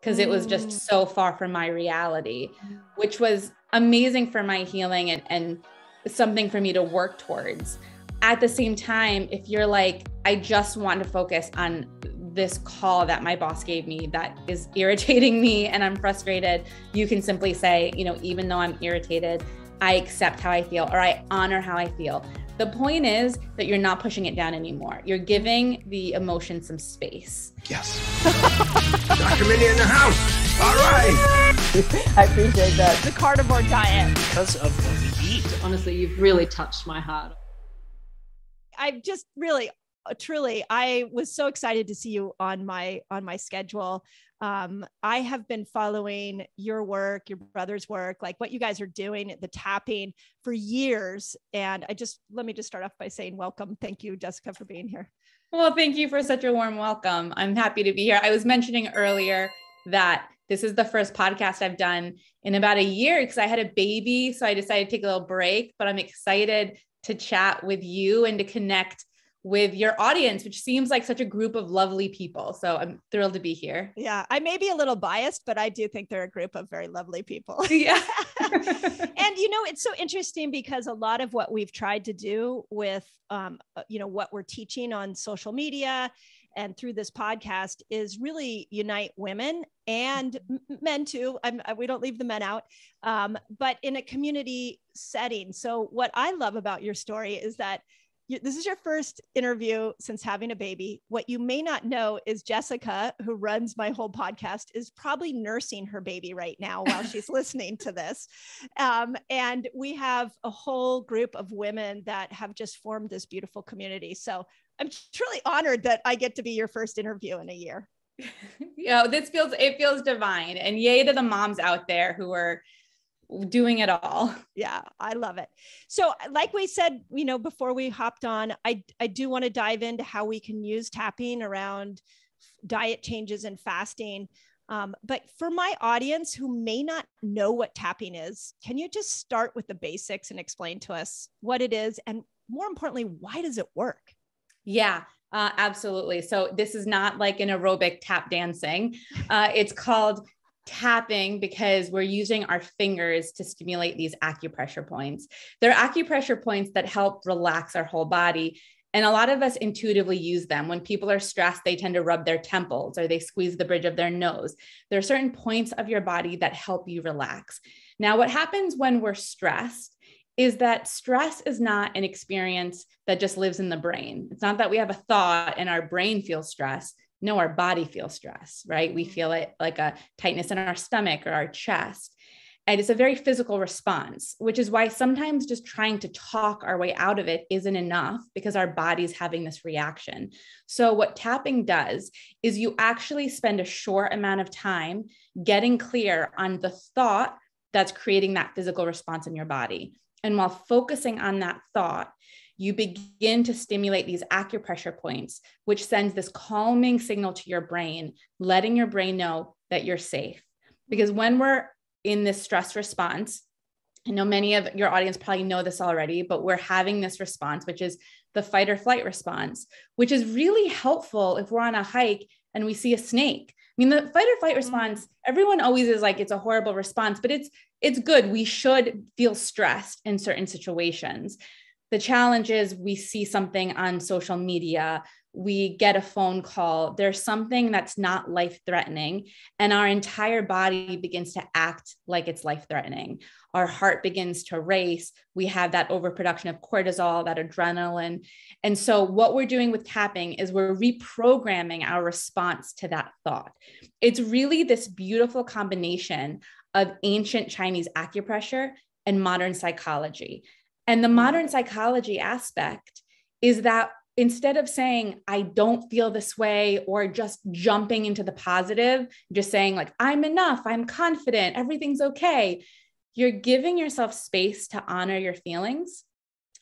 because it was just so far from my reality, which was amazing for my healing and something for me to work towards. At the same time, if you're like, I just want to focus on this call that my boss gave me that is irritating me and I'm frustrated, you can simply say, you know, even though I'm irritated, I accept how I feel, or I honor how I feel. The point is that you're not pushing it down anymore. You're giving the emotion some space. Yes. Dr. Mindy in the house. All right. I appreciate that. The carnivore diet. Because of what we eat. Honestly, you've really touched my heart. I've just really, truly, I was so excited to see you on my schedule. I have been following your work, your brother's work, like what you guys are doing at the Tapping for years. And let me just start off by saying welcome. Thank you, Jessica, for being here. Well, thank you for such a warm welcome. I'm happy to be here. I was mentioning earlier that this is the first podcast I've done in about a year because I had a baby. So I decided to take a little break, but I'm excited to chat with you and to connect with your audience, which seems like such a group of lovely people. So I'm thrilled to be here. Yeah, I may be a little biased, but I do think they're a group of very lovely people. Yeah. And you know, it's so interesting because a lot of what we've tried to do with, you know, what we're teaching on social media and through this podcast is really unite women and men too. We don't leave the men out, but in a community setting. So what I love about your story is that this is your first interview since having a baby. What you may not know is Jessica, who runs my whole podcast, is probably nursing her baby right now while she's listening to this. And we have a whole group of women that have just formed this beautiful community. So I'm truly honored that I get to be your first interview in a year. You know, it feels divine, and yay to the moms out there who are doing it all. Yeah, I love it. So like we said, you know, before we hopped on, I do want to dive into how we can use tapping around diet changes and fasting. But for my audience who may not know what tapping is, can you just start with the basics and explain to us what it is? And more importantly, why does it work? Yeah, absolutely. So this is not like an aerobic tap dancing. It's called tapping because we're using our fingers to stimulate these acupressure points. They're acupressure points that help relax our whole body. And a lot of us intuitively use them. When people are stressed, they tend to rub their temples or they squeeze the bridge of their nose. There are certain points of your body that help you relax. Now, what happens when we're stressed is that stress is not an experience that just lives in the brain. It's not that we have a thought and our brain feels stress. No, our body feels stress, right? We feel it like a tightness in our stomach or our chest. And it's a very physical response, which is why sometimes just trying to talk our way out of it isn't enough because our body's having this reaction. So what tapping does is you actually spend a short amount of time getting clear on the thought that's creating that physical response in your body. And while focusing on that thought, you begin to stimulate these acupressure points, which sends this calming signal to your brain, letting your brain know that you're safe. Because when we're in this stress response, I know many of your audience probably know this already, but we're having this response, which is the fight or flight response, which is really helpful if we're on a hike and we see a snake. I mean, the fight or flight response, everyone always is like, it's a horrible response, but it's good. We should feel stressed in certain situations. The challenge is we see something on social media, we get a phone call, there's something that's not life-threatening, and our entire body begins to act like it's life-threatening. Our heart begins to race. We have that overproduction of cortisol, that adrenaline. And so what we're doing with tapping is we're reprogramming our response to that thought. It's really this beautiful combination of ancient Chinese acupressure and modern psychology. And the modern psychology aspect is that instead of saying, I don't feel this way, or just jumping into the positive, just saying like, I'm enough, I'm confident, everything's okay. You're giving yourself space to honor your feelings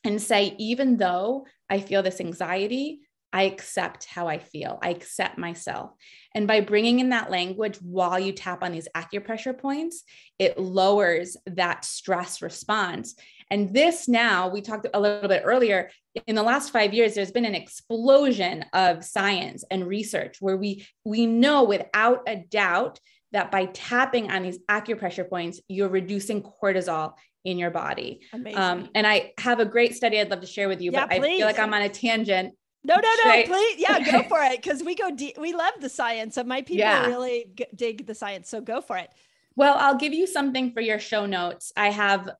and say, even though I feel this anxiety, I accept how I feel. I accept myself. And by bringing in that language while you tap on these acupressure points, it lowers that stress response. And this now, we talked a little bit earlier, in the last 5 years, there's been an explosion of science and research where we know without a doubt that by tapping on these acupressure points, you're reducing cortisol in your body. Amazing. And I have a great study I'd love to share with you, but please. I feel like I'm on a tangent. No, please. Yeah, go for it. Cause we go deep. We love the science. My people really dig the science. So go for it. Well, I'll give you something for your show notes. I have,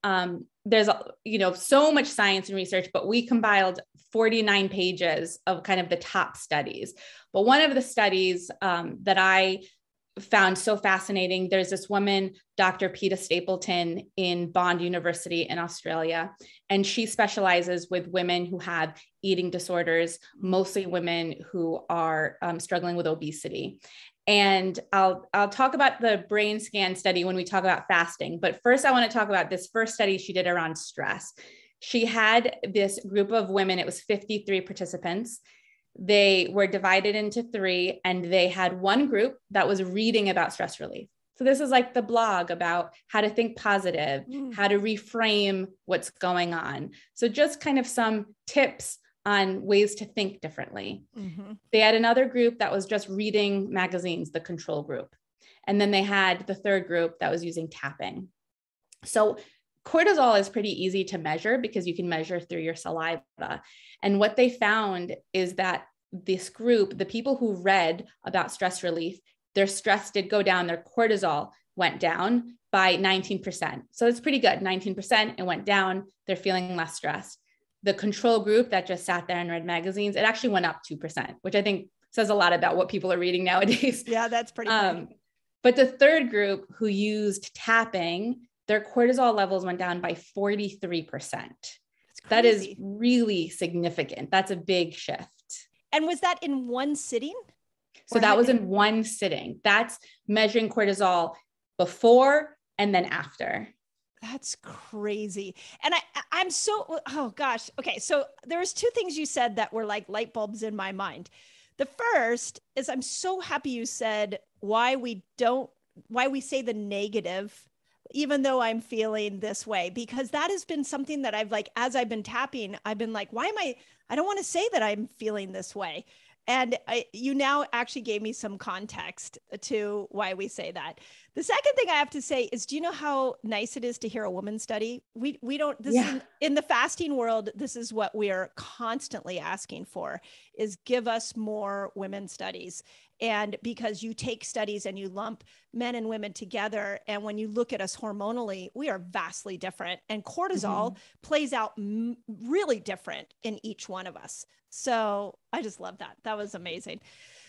there's, so much science and research, but we compiled 49 pages of kind of the top studies. But one of the studies that I found so fascinating, there's this woman, Dr. Peta Stapleton in Bond University in Australia, and she specializes with women who have eating disorders, mostly women who are struggling with obesity. And I'll talk about the brain scan study when we talk about fasting, but first I want to talk about this first study she did around stress. She had this group of women, it was 53 participants. They were divided into three, and they had one group that was reading about stress relief. So this is like the blog about how to think positive, how to reframe what's going on. So just kind of some tips on ways to think differently. They had another group that was just reading magazines, the control group. And then they had the third group that was using tapping. So cortisol is pretty easy to measure because you can measure through your saliva. And what they found is that this group, the people who read about stress relief, their stress did go down, their cortisol went down by 19%. So it's pretty good, 19%, it went down, they're feeling less stressed. The control group that just sat there and read magazines, it actually went up 2%, which I think says a lot about what people are reading nowadays. Yeah, that's pretty funny. But the third group who used tapping, their cortisol levels went down by 43%. That is really significant. That's a big shift. And was that in one sitting? So that was in one sitting. That's measuring cortisol before and then after. That's crazy. And I'm so, oh gosh. Okay. So there's two things you said that were like light bulbs in my mind. The first is I'm so happy you said why we say the negative, even though I'm feeling this way, because that has been something that I've like, as I've been tapping, I've been like, I don't want to say that I'm feeling this way. And you now actually gave me some context to why we say that. The second thing I have to say is, do you know how nice it is to hear a woman study? We don't, this is in the fasting world, this is what we are constantly asking for, is give us more women studies. And because you take studies and you lump men and women together. And when you look at us hormonally, we are vastly different. And cortisol plays out really different in each one of us. So I just love that. That was amazing.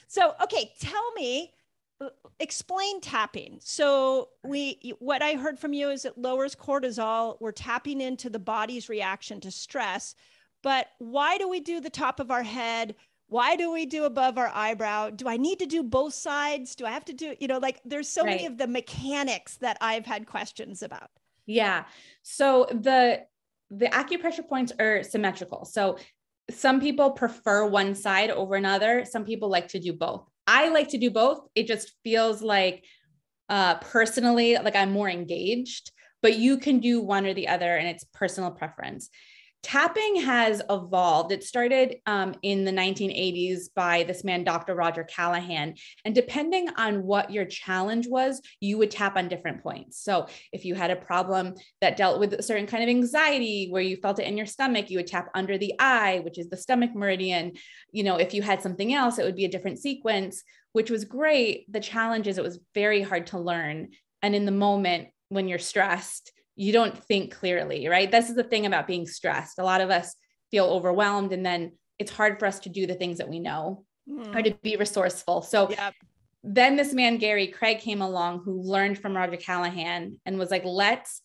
So, okay, tell me, explain tapping. So what I heard from you is it lowers cortisol. We're tapping into the body's reaction to stress. But why do we do the top of our head? Why do we do above our eyebrow? Do I need to do both sides? Do I have to do, there's so many of the mechanics that I've had questions about. Yeah. So the acupressure points are symmetrical. So some people prefer one side over another. Some people like to do both. I like to do both. It just feels like, personally, like I'm more engaged, but you can do one or the other, and it's personal preference. Tapping has evolved. It started in the 1980s by this man, Dr. Roger Callahan. And depending on what your challenge was, you would tap on different points. So if you had a problem that dealt with a certain kind of anxiety where you felt it in your stomach, you would tap under the eye, which is the stomach meridian. If you had something else, it would be a different sequence, which was great. The challenge is it was very hard to learn. And in the moment when you're stressed, you don't think clearly, right? This is the thing about being stressed. A lot of us feel overwhelmed, and then it's hard for us to do the things that we know or to be resourceful. So then this man, Gary Craig, came along who learned from Roger Callahan and was like, let's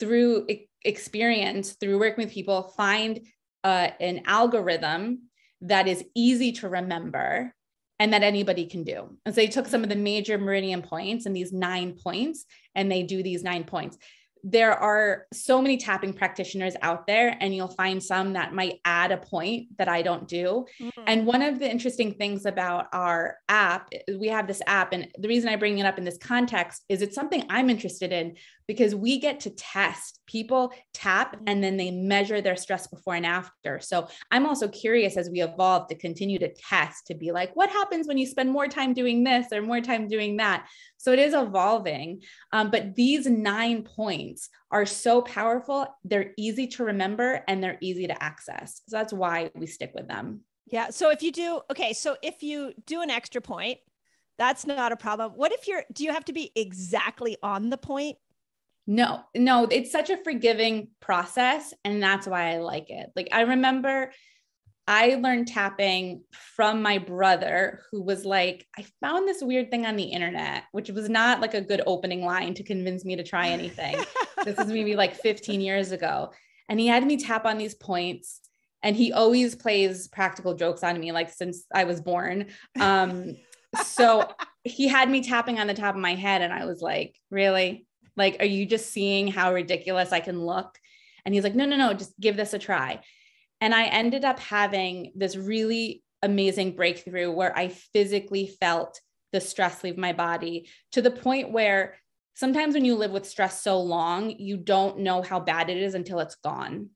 through experience, through working with people, find an algorithm that is easy to remember and that anybody can do. And so he took some of the major meridian points and these 9 points, and they do these 9 points. there are so many tapping practitioners out there, and you'll find some that might add a point that I don't do. Mm-hmm. And one of the interesting things about our app, we have this app, and the reason I bring it up in this context is it's something I'm interested in because we get to test people tap and then they measure their stress before and after. So I'm also curious as we evolve to continue to test, to be like, what happens when you spend more time doing this or more time doing that? So it is evolving. But these 9 points are so powerful. They're easy to remember and they're easy to access. So that's why we stick with them. Yeah. So if you do, okay. So if you do an extra point, that's not a problem. What if you're, do you have to be exactly on the point? No, it's such a forgiving process. And that's why I like it. Like, I remember I learned tapping from my brother, who was like, I found this weird thing on the internet, which was not like a good opening line to convince me to try anything. This is maybe like 15 years ago. And he had me tap on these points. And he always plays practical jokes on me, like since I was born. So he had me tapping on the top of my head. And I was like, really? Like, are you just seeing how ridiculous I can look? And he's like, no, just give this a try. And I ended up having this really amazing breakthrough where I physically felt the stress leave my body, to the point where sometimes when you live with stress so long, you don't know how bad it is until it's gone,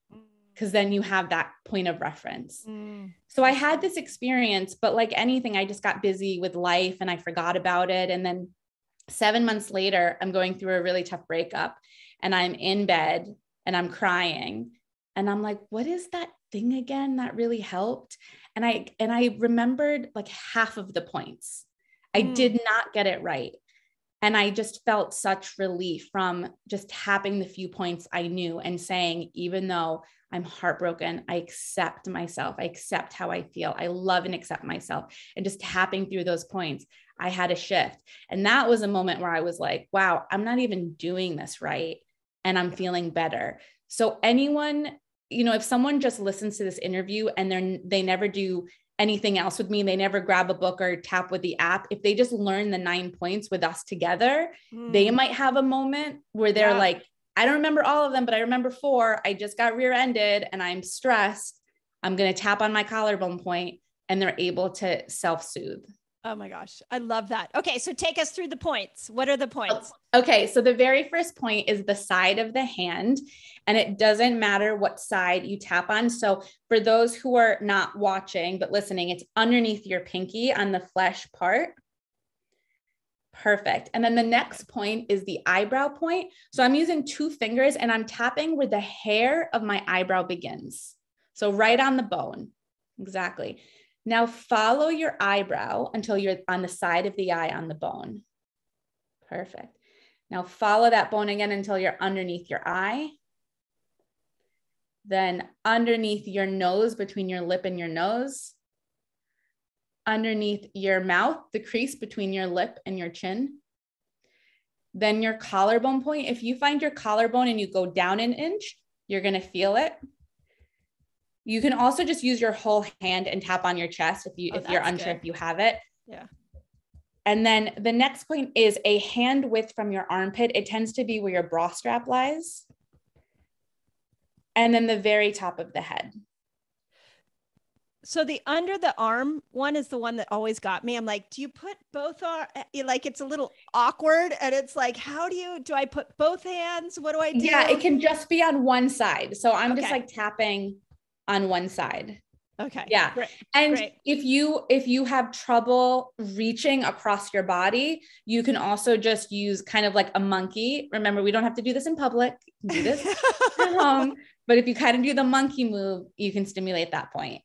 because then you have that point of reference. Mm. So I had this experience, but like anything, I just got busy with life and I forgot about it. And then 7 months later, I'm going through a really tough breakup and I'm in bed and I'm crying and I'm like, what is that thing again that really helped? And I remembered like half of the points. I did not get it right. And I just felt such relief from just tapping the few points I knew and saying, even though I'm heartbroken, I accept myself. I accept how I feel. I love and accept myself. And just tapping through those points, I had a shift. And that was a moment where I was like, wow, I'm not even doing this right. And I'm feeling better. So anyone, you know, if someone just listens to this interview and they never do anything else with me, they never grab a book or tap with the app, if they just learn the 9 points with us together, they might have a moment where they're like, I don't remember all of them, but I remember 4. I just got rear-ended and I'm stressed. I'm going to tap on my collarbone point, and they're able to self-soothe. Oh my gosh. I love that. Okay. So take us through the points. What are the points? Okay. So the very first point is the side of the hand, and it doesn't matter what side you tap on. So for those who are not watching, but listening, it's underneath your pinky on the flesh part. Perfect. And then the next point is the eyebrow point. So I'm using 2 fingers and I'm tapping where the hair of my eyebrow begins. So right on the bone. Exactly. Now follow your eyebrow until you're on the side of the eye on the bone. Perfect. Now follow that bone again until you're underneath your eye. Then underneath your nose, between your lip and your nose. Underneath your mouth, the crease between your lip and your chin. Then your collarbone point. If you find your collarbone and you go down an inch, you're going to feel it. You can also just use your whole hand and tap on your chest if you're unsure if you have it. Yeah. And then the next point is a hand width from your armpit. It tends to be where your bra strap lies. And then the very top of the head. So the under the arm one is the one that always got me. I'm like, do you put both on? Like, it's a little awkward, and it's like, how do I put both hands? What do I do? Yeah, it can just be on one side. So I'm just like tapping on one side. Okay. Yeah. Great. And if you have trouble reaching across your body, you can also just use kind of like a monkey. Remember, we don't have to do this in public. You can do this at home. But if you kind of do the monkey move, you can stimulate that point.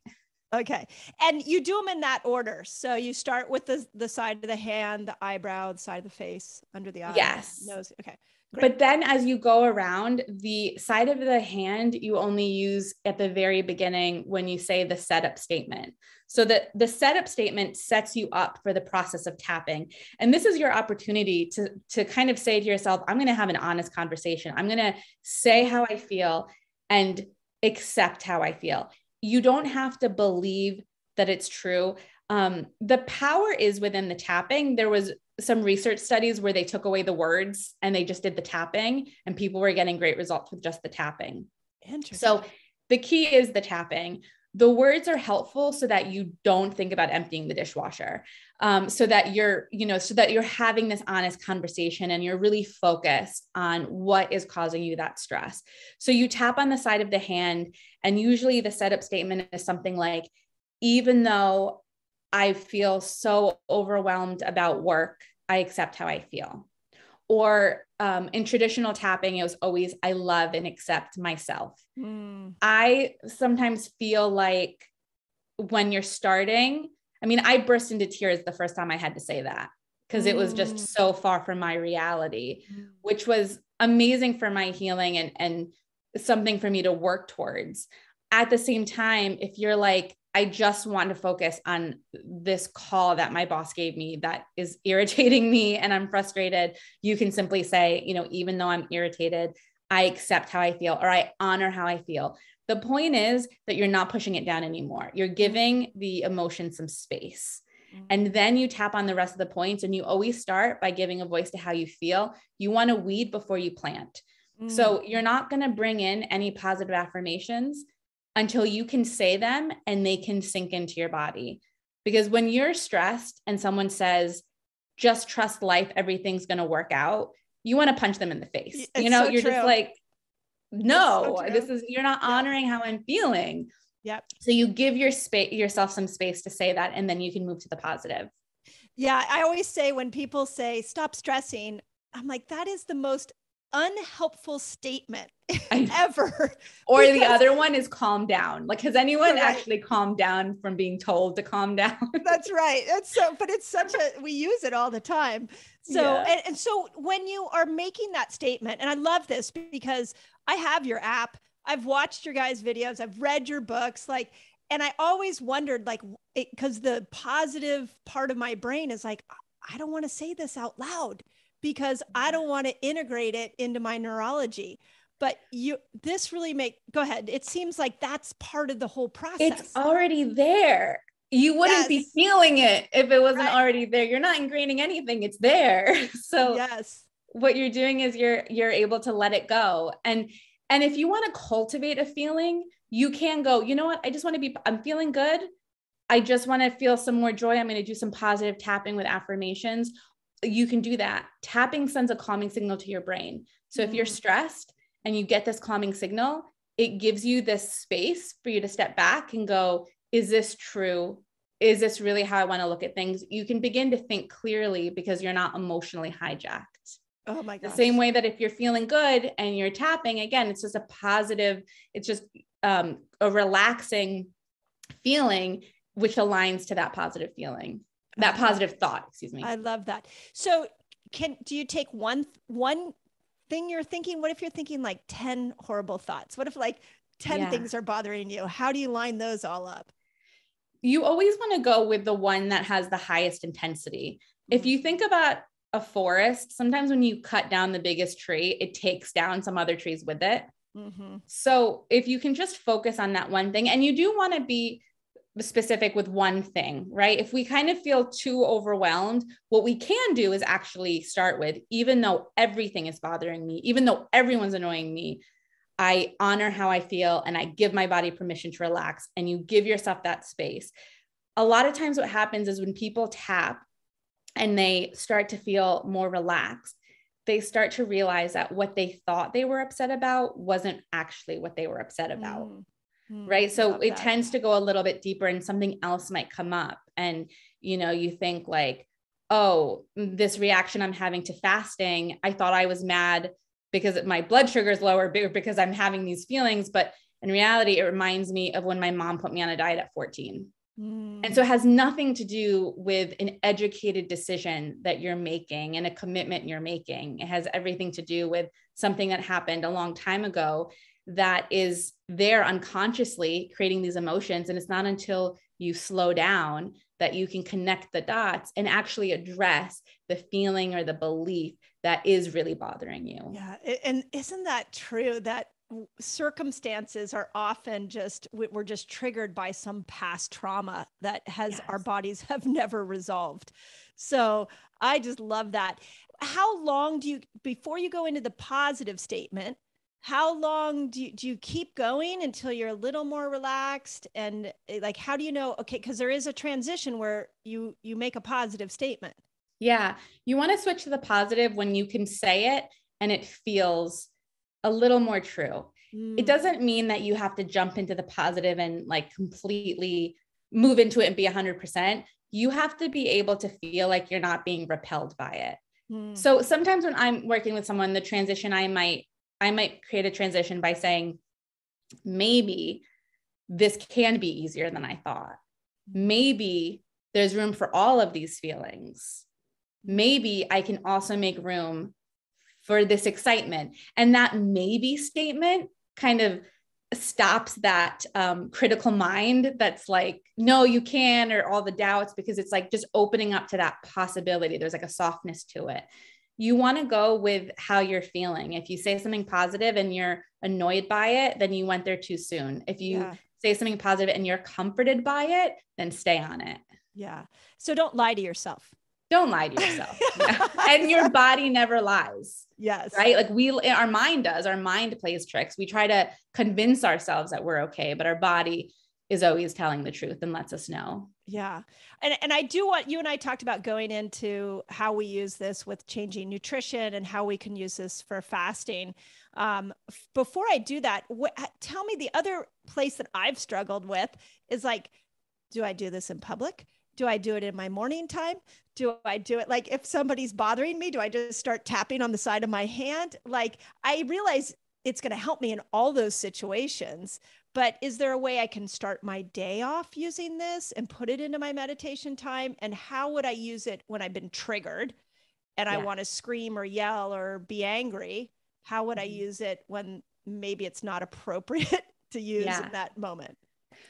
Okay. And you do them in that order. So you start with the side of the hand, the eyebrow, the side of the face, under the eye. Yes. Nose. Okay. Great. But then as you go around, the side of the hand, you only use at the very beginning when you say the setup statement. So the setup statement sets you up for the process of tapping. And this is your opportunity to kind of say to yourself, I'm going to have an honest conversation. I'm going to say how I feel and accept how I feel. You don't have to believe that it's true. The power is within the tapping. There was some research studies where they took away the words and they just did the tapping, and people were getting great results with just the tapping. Interesting. So the key is the tapping. The words are helpful so that you don't think about emptying the dishwasher, so that you're, so that you're having this honest conversation and you're really focused on what is causing you that stress. So you tap on the side of the hand, and usually the setup statement is something like, even though I feel so overwhelmed about work, I accept how I feel. Or in traditional tapping, it was always, I love and accept myself. Mm. I sometimes feel like when you're starting, I burst into tears the first time I had to say that, because it was just so far from my reality, which was amazing for my healing and something for me to work towards. At the same time, if you're like, I just want to focus on this call that my boss gave me that is irritating me and I'm frustrated, you can simply say, even though I'm irritated, I accept how I feel, or I honor how I feel. The point is that you're not pushing it down anymore. You're giving the emotion some space. And then you tap on the rest of the points, and you always start by giving a voice to how you feel. You want to weed before you plant. So you're not going to bring in any positive affirmations until you can say them and they can sink into your body. Because when you're stressed and someone says, just trust life, everything's going to work out, you want to punch them in the face. Just like, no, you're not honoring how I'm feeling. Yep. So you give yourself some space to say that, and then you can move to the positive. Yeah. I always say, when people say, stop stressing, I'm like, that is the most unhelpful statement ever. Or the other one is calm down. Like, has anyone actually calmed down from being told to calm down? That's right. But it's such a, we use it all the time. So, and so when you are making that statement, and I love this because I have your app, I've watched your guys' videos, I've read your books, and I always wondered, because the positive part of my brain is like, I don't want to say this out loud, because I don't want to integrate it into my neurology. But go ahead. It seems like that's part of the whole process. It's already there. You wouldn't be feeling it if it wasn't already there. You're not ingraining anything. It's there. So what you're doing is you're able to let it go. And if you want to cultivate a feeling, you can go, you know what? I'm feeling good. I just want to feel some more joy. I'm going to do some positive tapping with affirmations. You can do that. Tapping sends a calming signal to your brain. So if you're stressed and you get this calming signal, it gives you this space for you to step back and go, is this true? Is this really how I want to look at things? You can begin to think clearly because you're not emotionally hijacked. Oh my God. The same way that if you're feeling good and you're tapping, again, it's just a positive, it's just a relaxing feeling, which aligns to that positive feeling. That positive thought, excuse me. I love that. So do you take one thing you're thinking? What if you're thinking 10 horrible thoughts? What if 10 things are bothering you? How do you line those all up? You always want to go with the one that has the highest intensity. If you think about a forest, sometimes when you cut down the biggest tree, it takes down some other trees with it. So if you can just focus on that one thing, and you do want to be specific with one thing, right? If we kind of feel too overwhelmed, what we can do is actually start with, even though everything is bothering me, even though everyone's annoying me, I honor how I feel and I give my body permission to relax. And you give yourself that space. A lot of times what happens is when people tap and they start to feel more relaxed, they start to realize that what they thought they were upset about wasn't actually what they were upset about. Right. So it tends to go a little bit deeper, and something else might come up. And, you think oh, this reaction I'm having to fasting, I thought I was mad because my blood sugar is lower because I'm having these feelings. But in reality, it reminds me of when my mom put me on a diet at 14. And so it has nothing to do with an educated decision that you're making and a commitment you're making. It has everything to do with something that happened a long time ago that is there unconsciously creating these emotions. And it's not until you slow down that you can connect the dots and actually address the feeling or the belief that is really bothering you. Yeah. And isn't that true that circumstances are often just, we're just triggered by some past trauma that has, our bodies have never resolved. So I just love that. How long do you, before you go into the positive statement, how long do you keep going until you're a little more relaxed? And like, how do you know, okay, because there is a transition where you make a positive statement. Yeah. You want to switch to the positive when you can say it and it feels a little more true. Mm. It doesn't mean that you have to jump into the positive and like completely move into it and be 100%. You have to be able to feel like you're not being repelled by it. Mm. So sometimes when I'm working with someone, the transition, I might create a transition by saying, maybe this can be easier than I thought. Maybe there's room for all of these feelings. Maybe I can also make room for this excitement. And that maybe statement kind of stops that critical mind that's like, no, you can, or all the doubts, because it's like just opening up to that possibility. There's like a softness to it. You want to go with how you're feeling. If you say something positive and you're annoyed by it, then you went there too soon. If you say something positive and you're comforted by it, then stay on it. Yeah. So don't lie to yourself. Don't lie to yourself. And your body never lies. Yes. Right? Like our mind does. Our mind plays tricks. We try to convince ourselves that we're okay, but our body is always telling the truth and lets us know. Yeah. And I do want, you and I talked about going into how we use this with changing nutrition and how we can use this for fasting. Before I do that, tell me, the other place that I've struggled with is like, do I do this in public? Do I do it in my morning time? Do I do it? Like if somebody's bothering me, do I just start tapping on the side of my hand? Like I realize it's going to help me in all those situations, but is there a way I can start my day off using this and put it into my meditation time? And how would I use it when I've been triggered and I want to scream or yell or be angry? How would I use it when maybe it's not appropriate to use in that moment?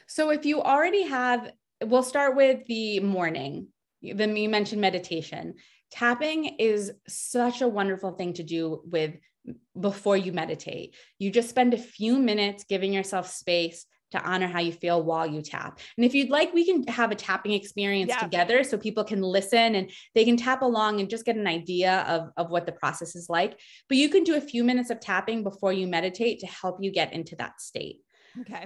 So if you already have, we'll start with the morning. Then you mentioned meditation. Tapping is such a wonderful thing to do with before you meditate. You just spend a few minutes giving yourself space to honor how you feel while you tap. And if you'd like, we can have a tapping experience together so people can listen and they can tap along and just get an idea of what the process is like. But you can do a few minutes of tapping before you meditate to help you get into that state. Okay.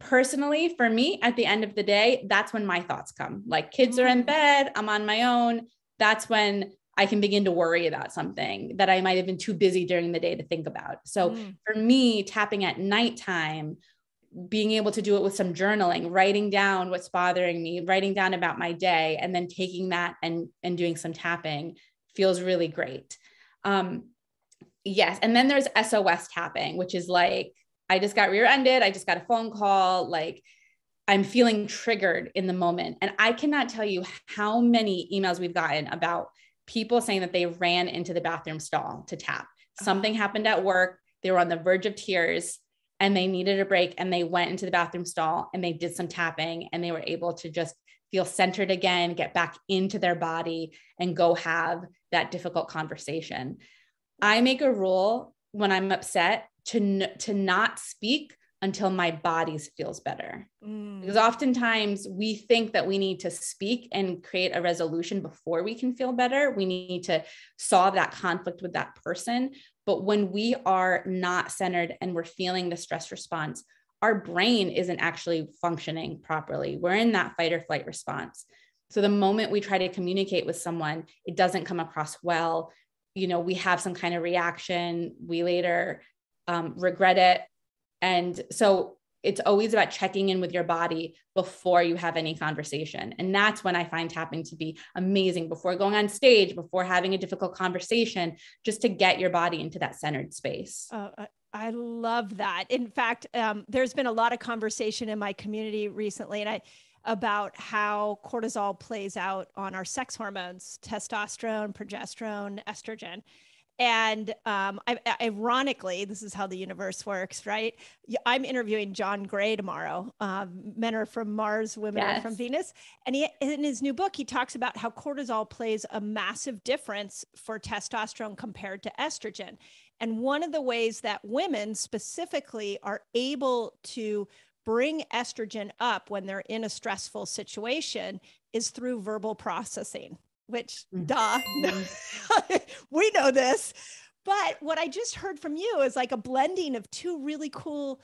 Personally, for me, at the end of the day, that's when my thoughts come. Like kids are in bed, I'm on my own. That's when I can begin to worry about something that I might have been too busy during the day to think about. So for me, tapping at nighttime, being able to do it with some journaling, writing down what's bothering me, writing down about my day, and then taking that and doing some tapping feels really great. Yes. And then there's SOS tapping, which is like, I just got rear-ended. I just got a phone call. Like I'm feeling triggered in the moment. And I cannot tell you how many emails we've gotten about people saying that they ran into the bathroom stall to tap. Something happened at work. They were on the verge of tears and they needed a break and they went into the bathroom stall and they did some tapping and they were able to just feel centered again, get back into their body and go have that difficult conversation. I make a rule when I'm upset to not speak until my body feels better. Because oftentimes we think that we need to speak and create a resolution before we can feel better. We need to solve that conflict with that person. But when we are not centered and we're feeling the stress response, our brain isn't actually functioning properly. We're in that fight or flight response. So the moment we try to communicate with someone, it doesn't come across well. You know, we have some kind of reaction. We later regret it. And so it's always about checking in with your body before you have any conversation. And that's when I find tapping to be amazing, before going on stage, before having a difficult conversation, just to get your body into that centered space. I love that. In fact, there's been a lot of conversation in my community recently and about how cortisol plays out on our sex hormones, testosterone, progesterone, estrogen. And ironically, this is how the universe works, right? I'm interviewing John Gray tomorrow. Men are from Mars, women are from Venus. And he, in his new book, he talks about how cortisol plays a massive difference for testosterone compared to estrogen. And one of the ways that women specifically are able to bring estrogen up when they're in a stressful situation is through verbal processing, which we know this. But what I just heard from you is like a blending of two really cool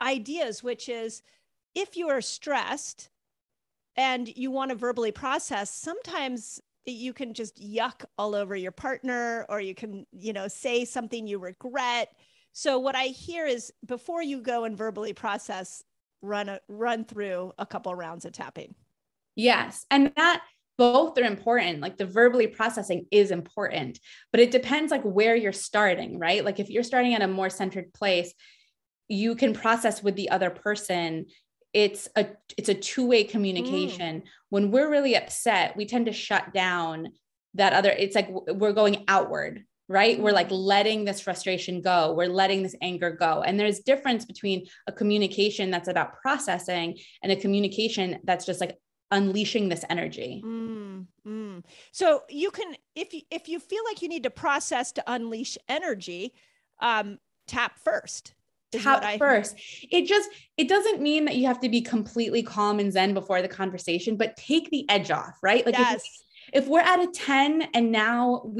ideas, which is if you are stressed and you want to verbally process, sometimes you can just yuck all over your partner, or you can, you know, say something you regret. So what I hear is before you go and verbally process, run through a couple of rounds of tapping. Yes. And that both are important. Like the verbally processing is important, but it depends like where you're starting, right? Like if you're starting at a more centered place, you can process with the other person. It's a two-way communication. When we're really upset, we tend to shut down that other, it's like we're going outward, right? We're like letting this frustration go. We're letting this anger go. And there's difference between a communication that's about processing and a communication that's just like unleashing this energy. So you can, if you feel like you need to process to unleash energy, tap first. It doesn't mean that you have to be completely calm and zen before the conversation, but take the edge off, right? Like if we're at a 10 and now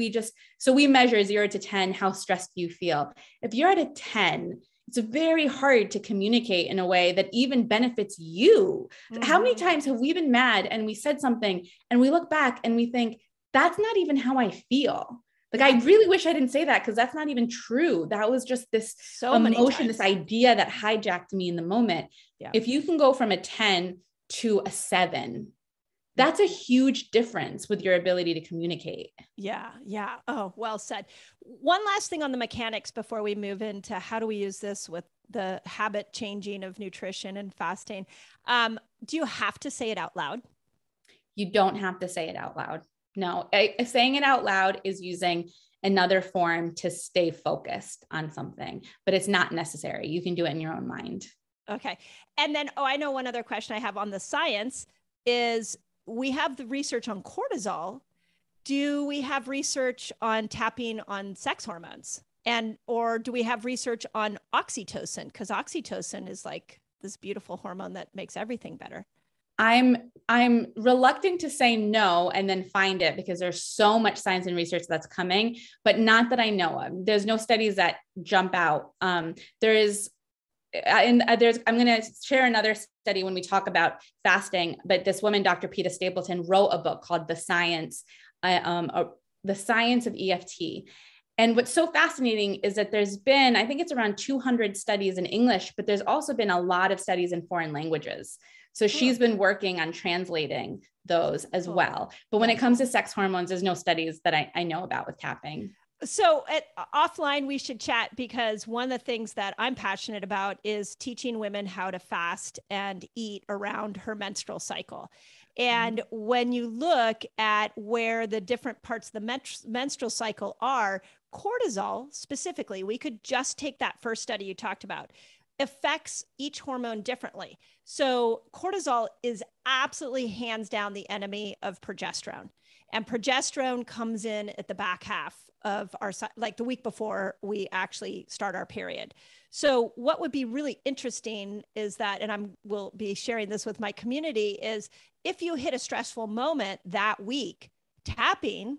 so we measure 0 to 10, how stressed do you feel? If you're at a 10, it's very hard to communicate in a way that even benefits you. Mm-hmm. How many times have we been mad and we said something and we look back and we think, that's not even how I feel. Like, I really wish I didn't say that because that's not even true. That was just this emotion, this idea that hijacked me in the moment. Yeah. If you can go from a 10 to a 7, that's a huge difference with your ability to communicate. Yeah. Yeah. Oh, well said. One last thing on the mechanics before we move into how do we use this with the habit changing of nutrition and fasting. Do you have to say it out loud? You don't have to say it out loud. No, saying it out loud is using another form to stay focused on something, but it's not necessary. You can do it in your own mind. Okay. And then, I know one other question I have on the science is we have the research on cortisol. Do we have research on tapping on sex hormones or do we have research on oxytocin? Because oxytocin is like this beautiful hormone that makes everything better. I'm reluctant to say no and then find it because there's so much science and research that's coming, but not that I know of. There's no studies that jump out. I'm going to share another study when we talk about fasting, but this woman, Dr. Peta Stapleton, wrote a book called The Science of EFT. And what's so fascinating is that there's been, I think it's around 200 studies in English, but there's also been a lot of studies in foreign languages. So she's been working on translating those as well. But when it comes to sex hormones, there's no studies that I know about with tapping. So offline, we should chat because one of the things that I'm passionate about is teaching women how to fast and eat around her menstrual cycle. And when you look at where the different parts of the menstrual cycle are, cortisol specifically, we could just take that first study you talked about, affects each hormone differently. So cortisol is absolutely hands down the enemy of progesterone. And progesterone comes in at the back half of our, like the week before we actually start our period. So what would be really interesting is that, and will be sharing this with my community, is if you hit a stressful moment that week, tapping,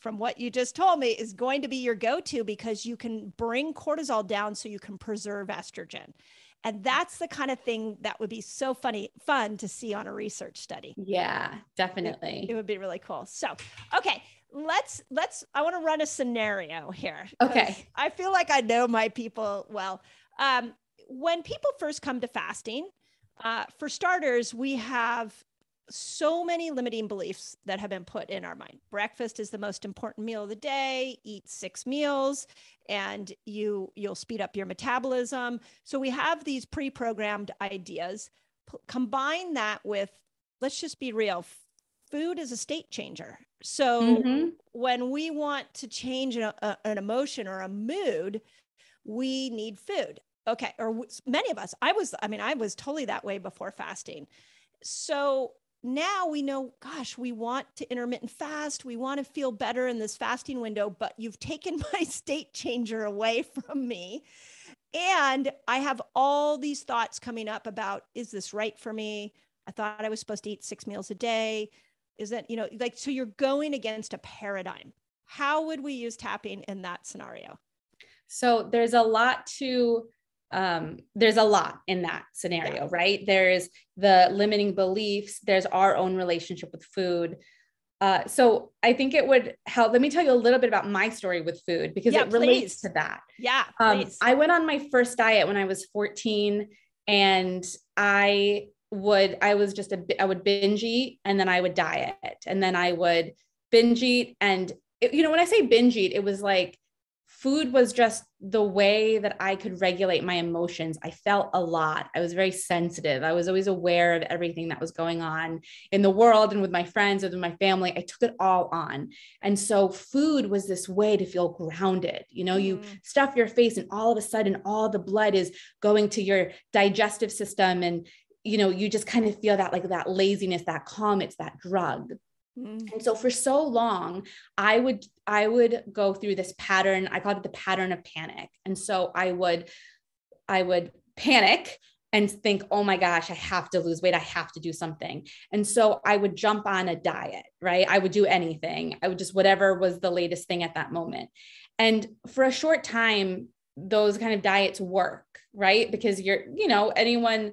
from what you just told me, is going to be your go-to because you can bring cortisol down so you can preserve estrogen. And that's the kind of thing that would be so fun to see on a research study. Yeah, definitely. It would be really cool. So, okay, I want to run a scenario here. Okay. I feel like I know my people well. When people first come to fasting, for starters, we have so many limiting beliefs that have been put in our mind. Breakfast is the most important meal of the day. Eat 6 meals and you'll speed up your metabolism. So we have these pre-programmed ideas. Combine that with, let's just be real, food is a state changer. So when we want to change an emotion or a mood, we need food. Okay. Or many of us, I was totally that way before fasting. So Now we know, gosh, we want to intermittent fast. We want to feel better in this fasting window, but you've taken my state changer away from me. And I have all these thoughts coming up about, is this right for me? I thought I was supposed to eat 6 meals a day. Is that, you know, like, so you're going against a paradigm. How would we use tapping in that scenario? So there's a lot to, there's a lot in that scenario, yeah. Right? There's the limiting beliefs. There's our own relationship with food. So I think it would help. Let me tell you a little bit about my story with food, because it relates to that. Yeah. I went on my first diet when I was 14, and I would binge eat, and then I would diet, and then I would binge eat. And it, you know, when I say binge eat, it was like, food was just the way that I could regulate my emotions. I felt a lot. I was very sensitive. I was always aware of everything that was going on in the world and with my friends and with my family. I took it all on. And so food was this way to feel grounded. You know, you stuff your face and all of a sudden all the blood is going to your digestive system. And, you know, you just kind of feel that, like, that laziness, that calm, it's that drug. And so for so long, I would go through this pattern. I called it the pattern of panic. And so I would panic and think, oh my gosh, I have to lose weight. I have to do something. And so I would jump on a diet, right? I would do anything. I would just, whatever was the latest thing at that moment. And for a short time, those kind of diets work, right? Because you're, you know, anyone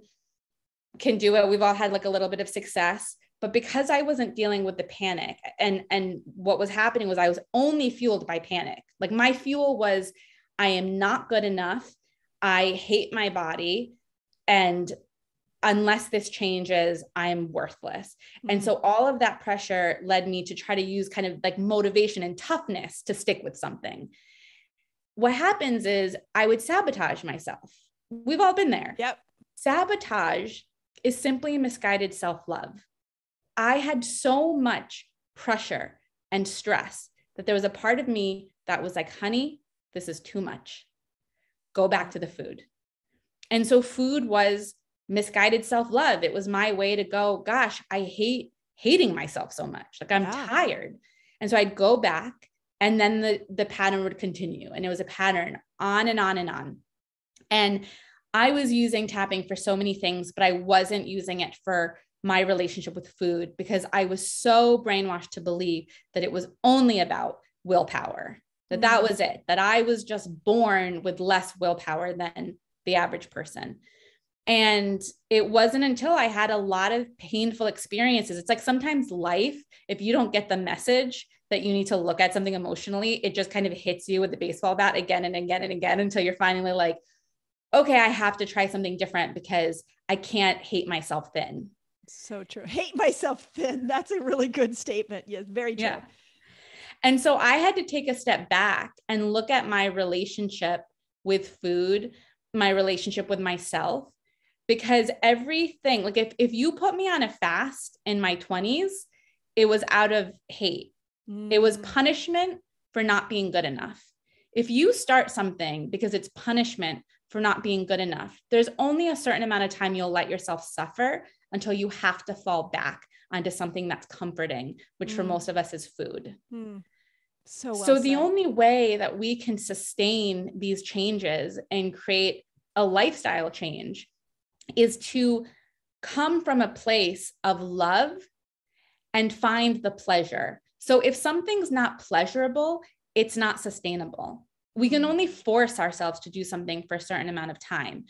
can do it. We've all had like a little bit of success. But because I wasn't dealing with the panic, and what was happening was I was only fueled by panic. Like, my fuel was, I am not good enough. I hate my body. And unless this changes, I'm worthless. Mm-hmm. And so all of that pressure led me to try to use kind of like motivation and toughness to stick with something. What happens is I would sabotage myself. We've all been there. Yep. Sabotage is simply misguided self-love. I had so much pressure and stress that there was a part of me that was like, honey, this is too much. Go back to the food. And so food was misguided self-love. It was my way to go, gosh, I hate hating myself so much. Like, I'm tired. And so I'd go back, and then the pattern would continue. And it was a pattern on and on and on. And I was using tapping for so many things, but I wasn't using it for my relationship with food, because I was so brainwashed to believe that it was only about willpower, that that was it, that I was just born with less willpower than the average person. And it wasn't until I had a lot of painful experiences. It's like, sometimes life, if you don't get the message that you need to look at something emotionally, it just kind of hits you with the baseball bat again and again and again, until you're finally like, okay, I have to try something different, because I can't hate myself thin. So true. Hate myself thin. That's a really good statement. Yes, very true. Yeah. And so I had to take a step back and look at my relationship with food, my relationship with myself, because everything, like, if you put me on a fast in my 20s, it was out of hate. It was punishment for not being good enough. If you start something because it's punishment for not being good enough, there's only a certain amount of time you'll let yourself suffer until you have to fall back onto something that's comforting, which for most of us is food. So the only way that we can sustain these changes and create a lifestyle change is to come from a place of love and find the pleasure. So if something's not pleasurable, it's not sustainable. We can only force ourselves to do something for a certain amount of time.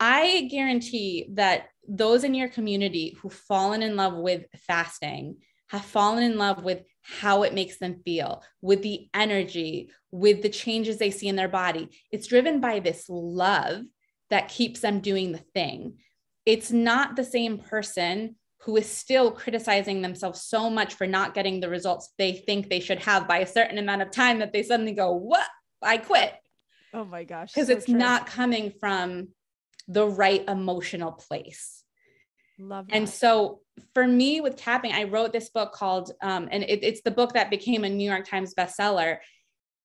I guarantee that those in your community who've fallen in love with fasting have fallen in love with how it makes them feel, with the energy, with the changes they see in their body. It's driven by this love that keeps them doing the thing. It's not the same person who is still criticizing themselves so much for not getting the results they think they should have by a certain amount of time that they suddenly go, what? I quit. Oh my gosh. Because it's not coming from the right emotional place. Love that. And so for me with tapping, I wrote this book called, and it's the book that became a New York Times bestseller.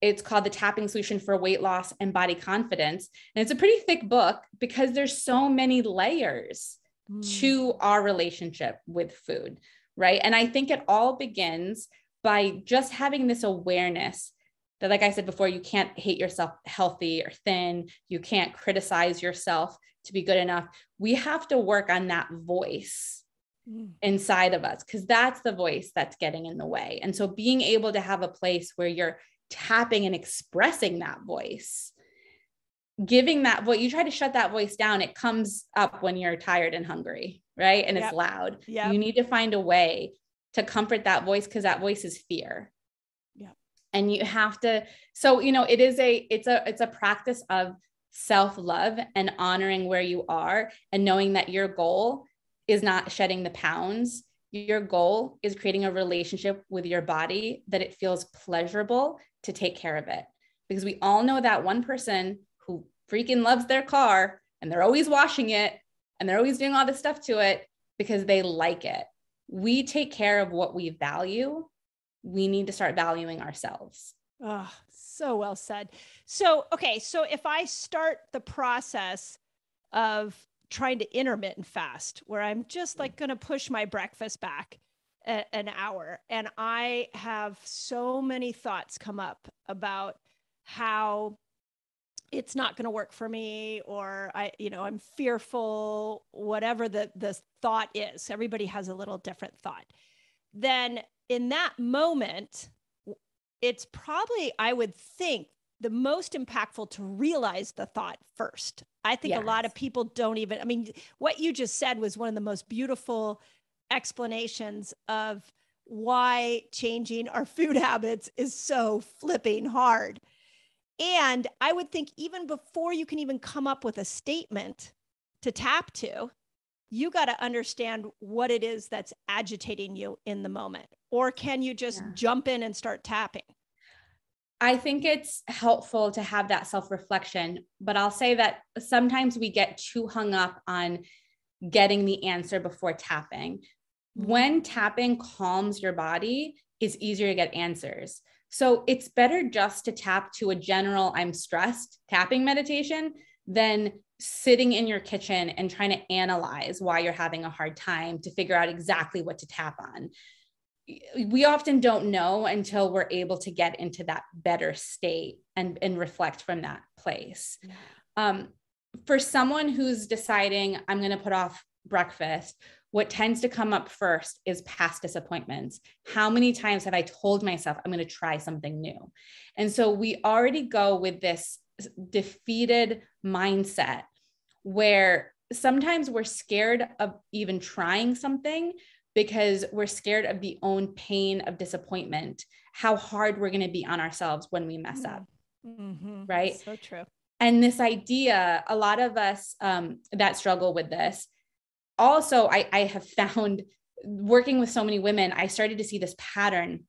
It's called The Tapping Solution for Weight Loss and Body Confidence. And it's a pretty thick book because there's so many layers to our relationship with food, right? And I think it all begins by just having this awareness that, like I said before, you can't hate yourself healthy or thin. You can't criticize yourself to be good enough. We have to work on that voice inside of us, because that's the voice that's getting in the way. And so being able to have a place where you're tapping and expressing that voice, giving that voice, you try to shut that voice down, it comes up when you're tired and hungry, right? And it's loud. You need to find a way to comfort that voice, because that voice is fear. And you have to, so, you know, it's a practice of self-love and honoring where you are and knowing that your goal is not shedding the pounds. Your goal is creating a relationship with your body that it feels pleasurable to take care of it. Because we all know that one person who freaking loves their car and they're always washing it and they're always doing all this stuff to it because they like it. We take care of what we value. We need to start valuing ourselves. Oh, so well said. So, okay. So if I start the process of trying to intermittent fast, where I'm just like going to push my breakfast back an hour, and I have so many thoughts come up about how it's not going to work for me, or I'm fearful, whatever the thought is, everybody has a little different thought. Then in that moment, it's probably, I would think, the most impactful to realize the thought first. I think a lot of people don't even, I mean, what you just said was one of the most beautiful explanations of why changing our food habits is so flipping hard. And I would think even before you can even come up with a statement to tap to, you got to understand what it is that's agitating you in the moment. Or can you just jump in and start tapping? I think it's helpful to have that self-reflection, but I'll say that sometimes we get too hung up on getting the answer before tapping. When tapping calms your body, it's easier to get answers. So it's better just to tap to a general I'm stressed tapping meditation than sitting in your kitchen and trying to analyze why you're having a hard time to figure out exactly what to tap on. We often don't know until we're able to get into that better state and reflect from that place. For someone who's deciding, I'm going to put off breakfast, what tends to come up first is past disappointments. How many times have I told myself I'm going to try something new? And so we already go with this defeated mindset where sometimes we're scared of even trying something because we're scared of the own pain of disappointment, how hard we're going to be on ourselves when we mess up. Right? So true. And this idea, a lot of us that struggle with this. Also, I have found working with so many women, I started to see this pattern,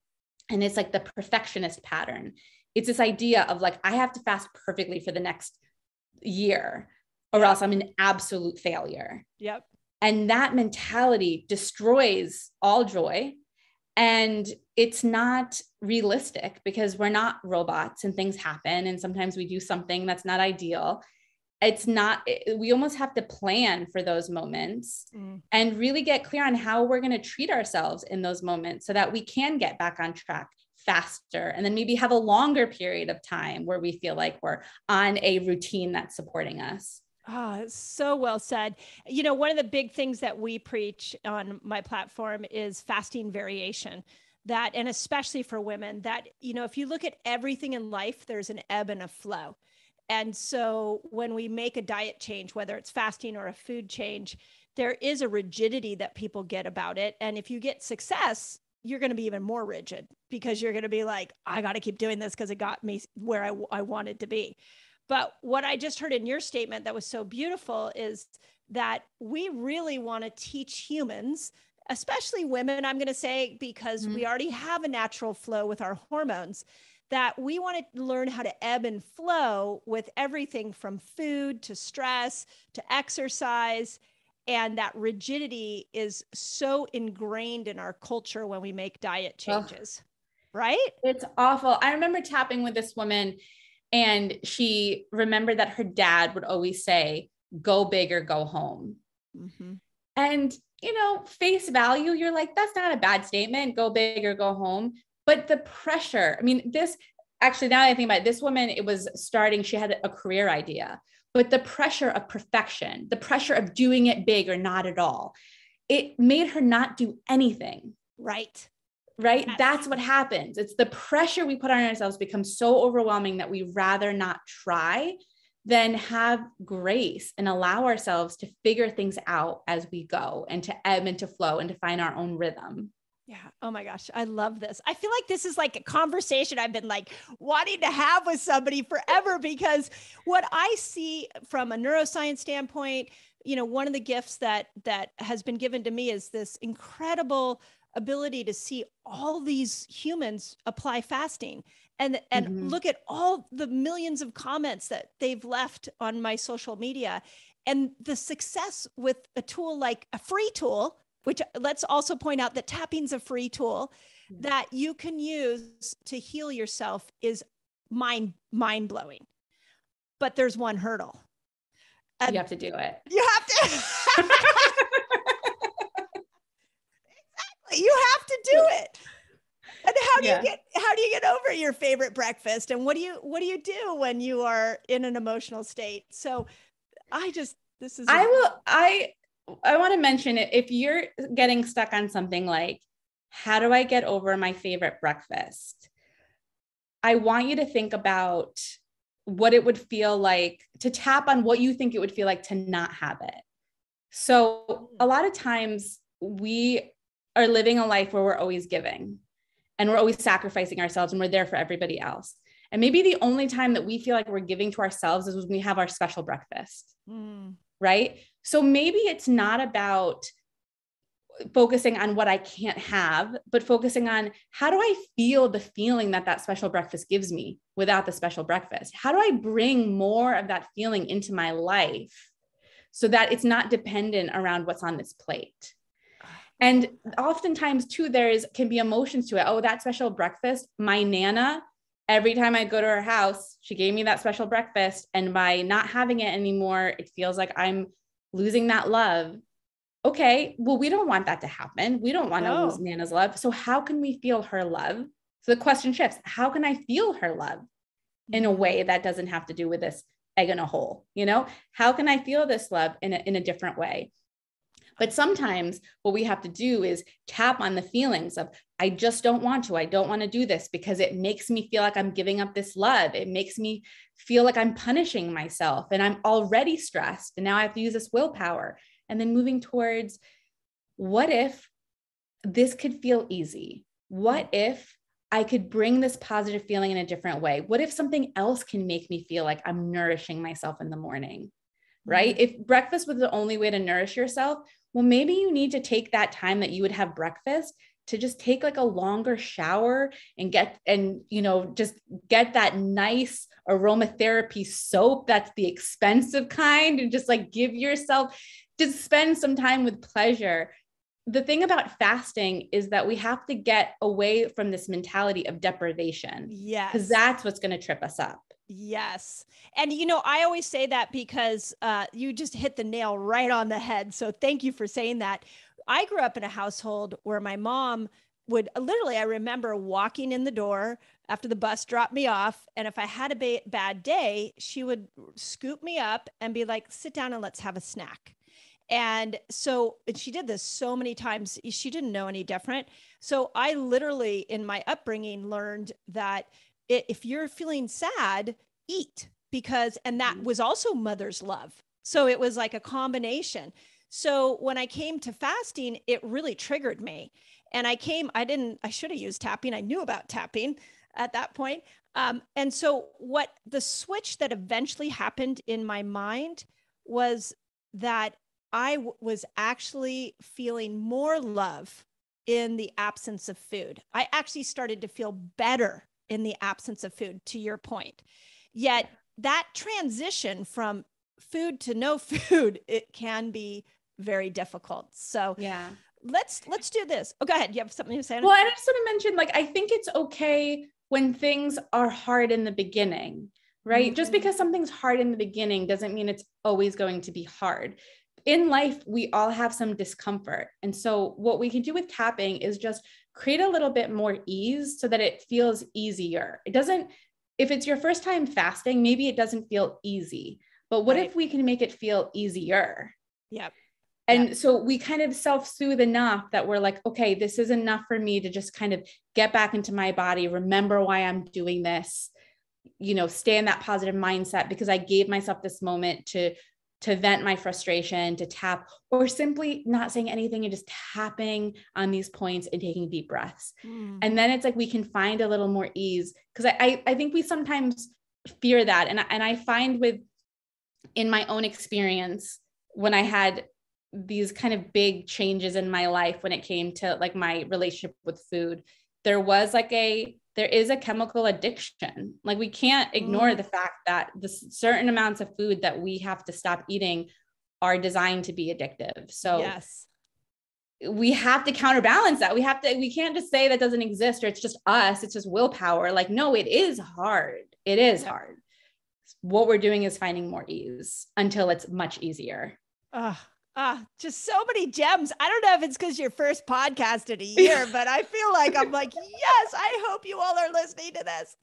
and it's like the perfectionist pattern. It's this idea of like, I have to fast perfectly for the next year or else I'm an absolute failure. And that mentality destroys all joy. And it's not realistic because we're not robots and things happen. And sometimes we do something that's not ideal. We almost have to plan for those moments and really get clear on how we're going to treat ourselves in those moments so that we can get back on track faster, and then maybe have a longer period of time where we feel like we're on a routine that's supporting us. Ah, oh, so well said. You know, one of the big things that we preach on my platform is fasting variation, that, and especially for women, that, you know, if you look at everything in life, there's an ebb and a flow. And so when we make a diet change, whether it's fasting or a food change, there is a rigidity that people get about it. And if you get success, you're going to be even more rigid because you're going to be like, I got to keep doing this because it got me where I wanted to be. But what I just heard in your statement that was so beautiful is that we really want to teach humans, especially women, I'm going to say, because we already have a natural flow with our hormones, that we want to learn how to ebb and flow with everything from food to stress to exercise. And that rigidity is so ingrained in our culture when we make diet changes, right? It's awful. I remember tapping with this woman, and she remembered that her dad would always say, go big or go home. And, you know, face value, you're like, that's not a bad statement. Go big or go home. But the pressure, I mean, this actually, now that I think about it, this woman, it was starting, she had a career idea, but the pressure of perfection, the pressure of doing it big or not at all, it made her not do anything. Right. Right. Yes. That's what happens. It's the pressure we put on ourselves becomes so overwhelming that we rather not try than have grace and allow ourselves to figure things out as we go and to ebb and to flow and to find our own rhythm. Yeah. Oh my gosh. I love this. I feel like this is like a conversation I've been like wanting to have with somebody forever, because what I see from a neuroscience standpoint, you know, one of the gifts that has been given to me is this incredible ability to see all these humans apply fasting and mm-hmm. look at all the millions of comments that they've left on my social media, and the success with a tool like a free tool, which let's also point out that tapping's a free tool that you can use to heal yourself, is mind blowing. But there's one hurdle. And you have to do it. You have to. Exactly. You have to do it. And how do you get over your favorite breakfast? And what do you do when you are in an emotional state? So I want to mention it. If you're getting stuck on something like, how do I get over my favorite breakfast? I want you to think about what it would feel like to tap on what you think it would feel like to not have it. So a lot of times we are living a life where we're always giving and we're always sacrificing ourselves and we're there for everybody else. And maybe the only time that we feel like we're giving to ourselves is when we have our special breakfast. Mm. Right? So maybe it's not about focusing on what I can't have, but focusing on how do I feel the feeling that special breakfast gives me without the special breakfast? How do I bring more of that feeling into my life so that it's not dependent around what's on this plate? And oftentimes too, there can be emotions to it. Oh, that special breakfast, my Nana, every time I go to her house, she gave me that special breakfast. And by not having it anymore, it feels like I'm losing that love. Okay, well, we don't want that to happen. We don't want to lose Nana's love. So how can we feel her love? So the question shifts, how can I feel her love in a way that doesn't have to do with this egg in a hole? You know, how can I feel this love in a different way? But sometimes what we have to do is tap on the feelings of, I just don't want to. I don't want to do this because it makes me feel like I'm giving up this love. It makes me feel like I'm punishing myself and I'm already stressed. And now I have to use this willpower. And then moving towards, what if this could feel easy? What if I could bring this positive feeling in a different way? What if something else can make me feel like I'm nourishing myself in the morning? Right? If breakfast was the only way to nourish yourself, well, maybe you need to take that time that you would have breakfast to just take like a longer shower and get that nice aromatherapy soap. That's the expensive kind, and just like give yourself, just spend some time with pleasure. The thing about fasting is that we have to get away from this mentality of deprivation. Yes. Because that's what's going to trip us up. Yes. And, you know, I always say that because you just hit the nail right on the head. So thank you for saying that. I grew up in a household where my mom would literally, I remember walking in the door after the bus dropped me off. And if I had a bad day, she would scoop me up and be like, sit down and let's have a snack. And so she did this so many times. She didn't know any different. So I literally, in my upbringing, learned that if you're feeling sad, eat, and that was also mother's love. So it was like a combination. So when I came to fasting, it really triggered me. And I should have used tapping. I knew about tapping at that point. And so what the switch that eventually happened in my mind was that I was actually feeling more love in the absence of food. I actually started to feel better in the absence of food, to your point. Yet that transition from food to no food, it can be very difficult. So yeah, let's do this. Oh, go ahead. You have something to say? Well, I just want to mention, like, I think it's okay when things are hard in the beginning, right? Mm-hmm. Just because something's hard in the beginning doesn't mean it's always going to be hard. in life, we all have some discomfort. And so what we can do with tapping is just create a little bit more ease so that it feels easier. It doesn't, if it's your first time fasting, maybe it doesn't feel easy, but what if we can make it feel easier? Yep. And so we kind of self-soothe enough that we're like, okay, this is enough for me to just kind of get back into my body, remember why I'm doing this, you know, stay in that positive mindset because I gave myself this moment to vent my frustration, to tap, or simply not saying anything and just tapping on these points and taking deep breaths. Mm. And then it's like, we can find a little more ease. Cause I think we sometimes fear that. And I find in my own experience, when I had these kind of big changes in my life, when it came to like my relationship with food, there is a chemical addiction. Like we can't ignore the fact that the certain amounts of food that we have to stop eating are designed to be addictive. So yes, we have to counterbalance that. We can't just say that doesn't exist, or it's just us. It's just willpower. Like, no, it is hard. It is hard. What we're doing is finding more ease until it's much easier. Just so many gems. I don't know if it's because your first podcast in a year, but I feel like I'm like, yes, I hope you all are listening to this.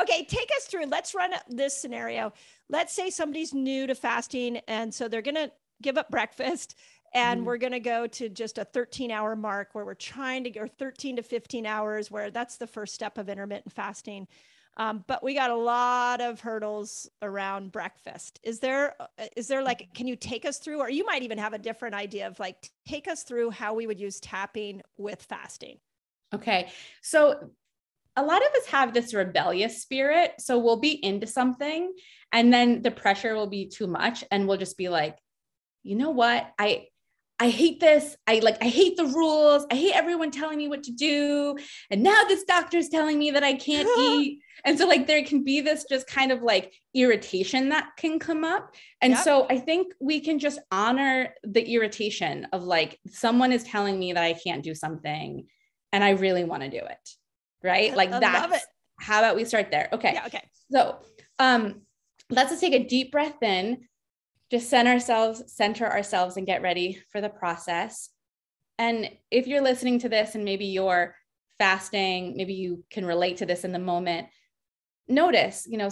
Okay. Take us through. Let's run this scenario. Let's say somebody's new to fasting. And so they're going to give up breakfast and we're going to go to just a 13-hour mark where we're trying to go 13 to 15 hours where that's the first step of intermittent fasting. But we got a lot of hurdles around breakfast. Is there like, can you take us through, or you might even have a different idea of like, take us through how we would use tapping with fasting. Okay. So a lot of us have this rebellious spirit. So we'll be into something and then the pressure will be too much. And we'll just be like, you know what? I hate this. I hate the rules. I hate everyone telling me what to do. And now this doctor is telling me that I can't eat. And so like, there can be this just kind of like irritation that can come up. And so I think we can just honor the irritation of like, someone is telling me that I can't do something and I really want to do it. Right. Like that's how about we start there? Okay. Yeah, okay. So, let's just take a deep breath in. Just center ourselves and get ready for the process. And if you're listening to this and maybe you're fasting, maybe you can relate to this in the moment. Notice, you know,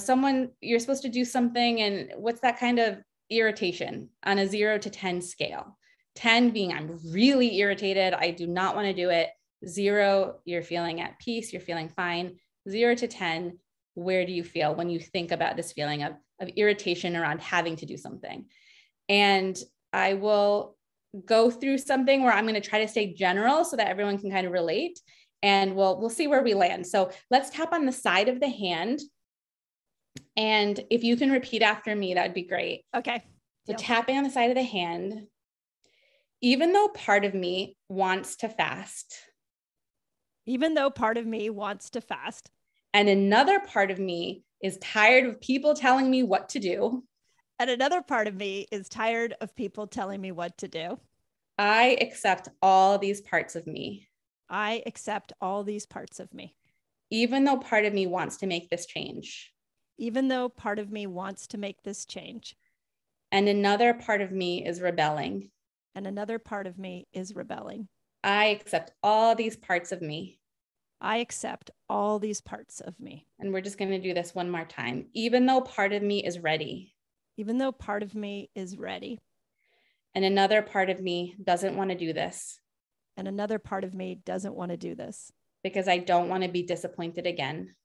you're supposed to do something and what's that kind of irritation on a 0 to 10 scale? 10 being I'm really irritated. I do not want to do it. 0, you're feeling at peace. You're feeling fine. 0 to 10. Where do you feel when you think about this feeling of irritation around having to do something? And I will go through something where I'm going to try to stay general so that everyone can kind of relate, and we'll see where we land. So let's tap on the side of the hand. And if you can repeat after me, that'd be great. Okay. So tapping on the side of the hand, even though part of me wants to fast. Even though part of me wants to fast. And another part of me is tired of people telling me what to do. And another part of me is tired of people telling me what to do. I accept all these parts of me. I accept all these parts of me. Even though part of me wants to make this change. Even though part of me wants to make this change. And another part of me is rebelling. And another part of me is rebelling. I accept all these parts of me. I accept all these parts of me. And we're just going to do this one more time. Even though part of me is ready. Even though part of me is ready. And another part of me doesn't want to do this. And another part of me doesn't want to do this. Because I don't want to be disappointed again.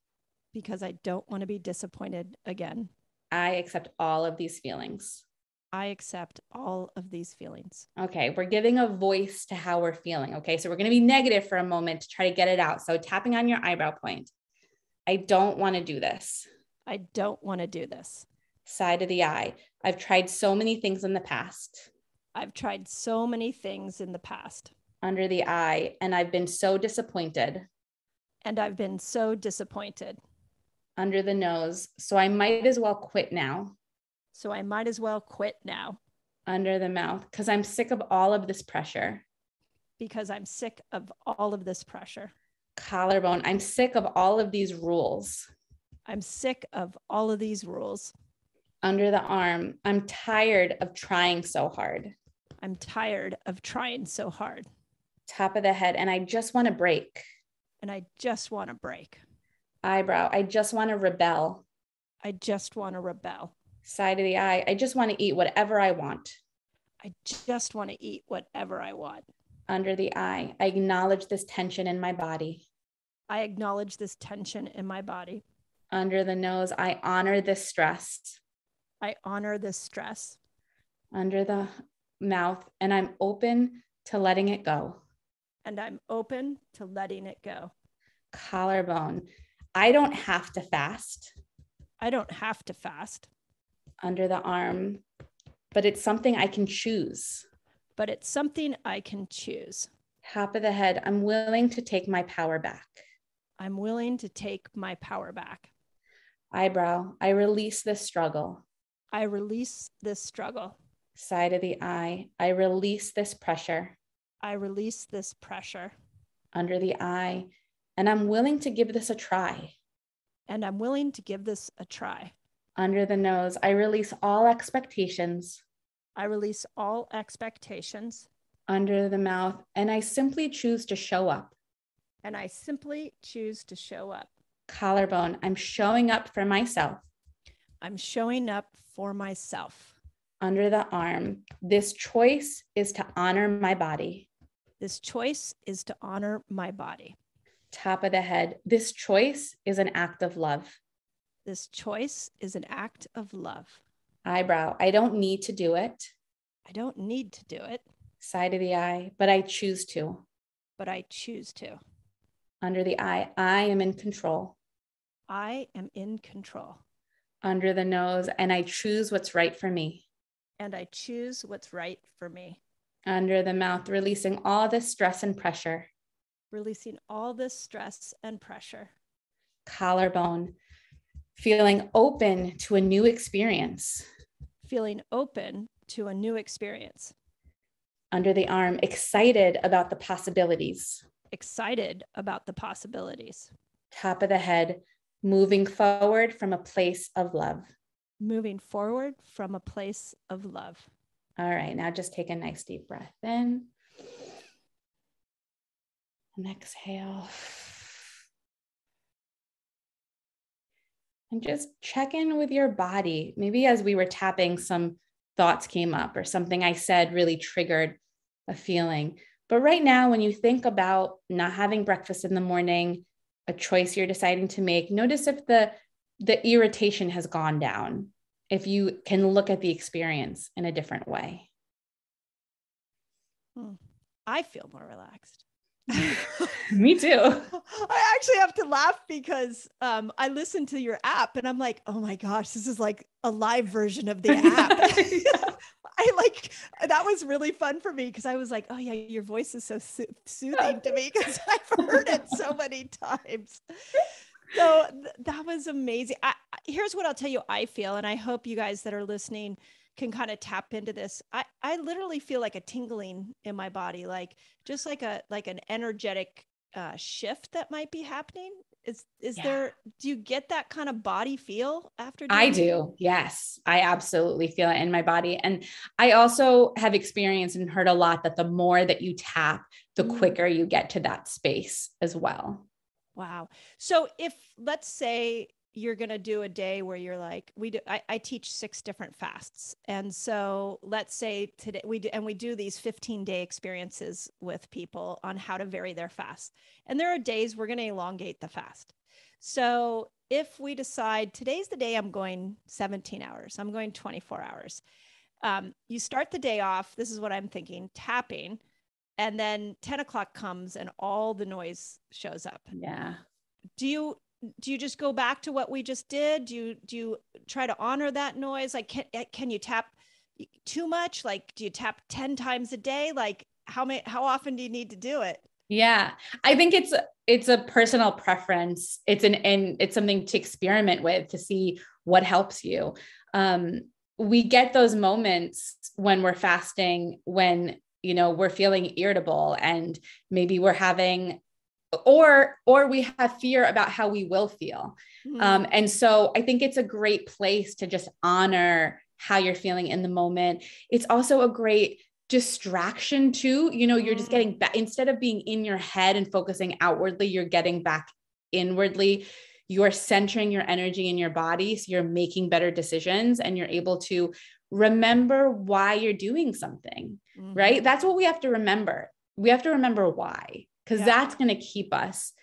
Because I don't want to be disappointed again. I accept all of these feelings. I accept all of these feelings. Okay. We're giving a voice to how we're feeling. Okay. So we're going to be negative for a moment to try to get it out. So tapping on your eyebrow point. I don't want to do this. I don't want to do this. Side of the eye. I've tried so many things in the past. I've tried so many things in the past. Under the eye. And I've been so disappointed. And I've been so disappointed. Under the nose. So I might as well quit now. So I might as well quit now. Under the mouth, because I'm sick of all of this pressure. Because I'm sick of all of this pressure. Collarbone, I'm sick of all of these rules. I'm sick of all of these rules. Under the arm, I'm tired of trying so hard. I'm tired of trying so hard. Top of the head. And I just want to break. And I just want to break. Eyebrow. I just want to rebel. I just want to rebel. Side of the eye. I just want to eat whatever I want. I just want to eat whatever I want. Under the eye. I acknowledge this tension in my body. I acknowledge this tension in my body. Under the nose. I honor this stress. I honor this stress. Under the mouth. And I'm open to letting it go. And I'm open to letting it go. Collarbone. I don't have to fast. I don't have to fast. Under the arm. But it's something I can choose. But it's something I can choose. Top of the head. I'm willing to take my power back. I'm willing to take my power back. Eyebrow. I release this struggle. I release this struggle. Side of the eye. I release this pressure. I release this pressure. Under the eye. And I'm willing to give this a try. And I'm willing to give this a try. Under the nose. I release all expectations. I release all expectations. Under the mouth. And I simply choose to show up. And I simply choose to show up. Collarbone. I'm showing up for myself. I'm showing up for myself. Under the arm. This choice is to honor my body. This choice is to honor my body. Top of the head. This choice is an act of love. This choice is an act of love. Eyebrow. I don't need to do it. I don't need to do it. Side of the eye. But I choose to. But I choose to. Under the eye. I am in control. I am in control. Under the nose. And I choose what's right for me. And I choose what's right for me. Under the mouth. Releasing all this stress and pressure. Releasing all this stress and pressure. Collarbone. Feeling open to a new experience. Feeling open to a new experience. Under the arm, excited about the possibilities. Excited about the possibilities. Top of the head, moving forward from a place of love. Moving forward from a place of love. All right, now just take a nice deep breath in. And exhale. And just check in with your body. Maybe as we were tapping, some thoughts came up or something I said really triggered a feeling. But right now, when you think about not having breakfast in the morning, a choice you're deciding to make, notice if the irritation has gone down, if you can look at the experience in a different way. I feel more relaxed. Me too. I actually have to laugh because I listened to your app and I'm like, oh my gosh, this is like a live version of the app. That was really fun for me because I was like, oh yeah, your voice is so soothing to me because I've heard it so many times. So that was amazing. Here's what I'll tell you I feel, and I hope you guys that are listening can kind of tap into this. I literally feel like a tingling in my body, like just like an energetic shift that might be happening. Do you get that kind of body feel after? I do. Yes, I absolutely feel it in my body. And I also have experienced and heard a lot that the more that you tap, the quicker you get to that space as well. Wow. So if, let's say, you're going to do a day where you're like, I teach 6 different fasts. And so let's say today we do these 15-day experiences with people on how to vary their fast. And there are days we're going to elongate the fast. So if we decide today's the day I'm going 17 hours, I'm going 24 hours. You start the day off. This is what I'm thinking, tapping. And then 10 o'clock comes and all the noise shows up. Yeah. Do you just go back to what we just did? Do you try to honor that noise? Like, can you tap too much? Like, do you tap 10 times a day? Like how often do you need to do it? Yeah. I think it's a personal preference. It's something to experiment with, to see what helps you. We get those moments when we're fasting, when, we're feeling irritable and maybe we're having, or we have fear about how we will feel. And so I think it's a great place to just honor how you're feeling in the moment. It's also a great distraction too. You know, you're just getting back, instead of being in your head and focusing outwardly, you're getting back inwardly. You're centering your energy in your body. So you're making better decisions and you're able to remember why you're doing something, right? That's what we have to remember. We have to remember why, because that's going to keep us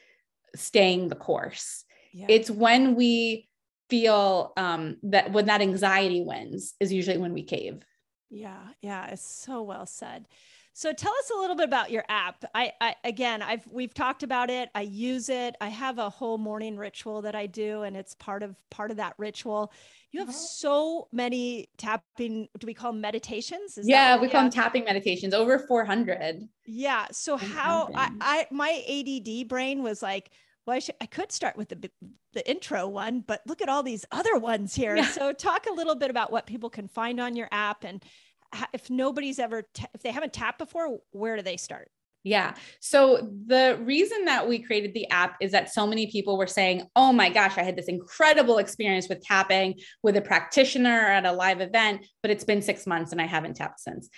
staying the course. Yeah. It's when we feel that when that anxiety wins is usually when we cave. Yeah. Yeah. It's so well said. So tell us a little bit about your app. We've talked about it. I use it. I have a whole morning ritual that I do, and it's part of that ritual. You have so many tapping, do we call them meditations? Call them tapping meditations, over 400. Yeah. So how my ADD brain was like, well, I could start with the intro one, but look at all these other ones here. Yeah. So talk a little bit about what people can find on your app, and if nobody's ever, if they haven't tapped before, where do they start? Yeah. So the reason that we created the app is that so many people were saying, oh my gosh, I had this incredible experience with tapping with a practitioner at a live event, but it's been 6 months and I haven't tapped since.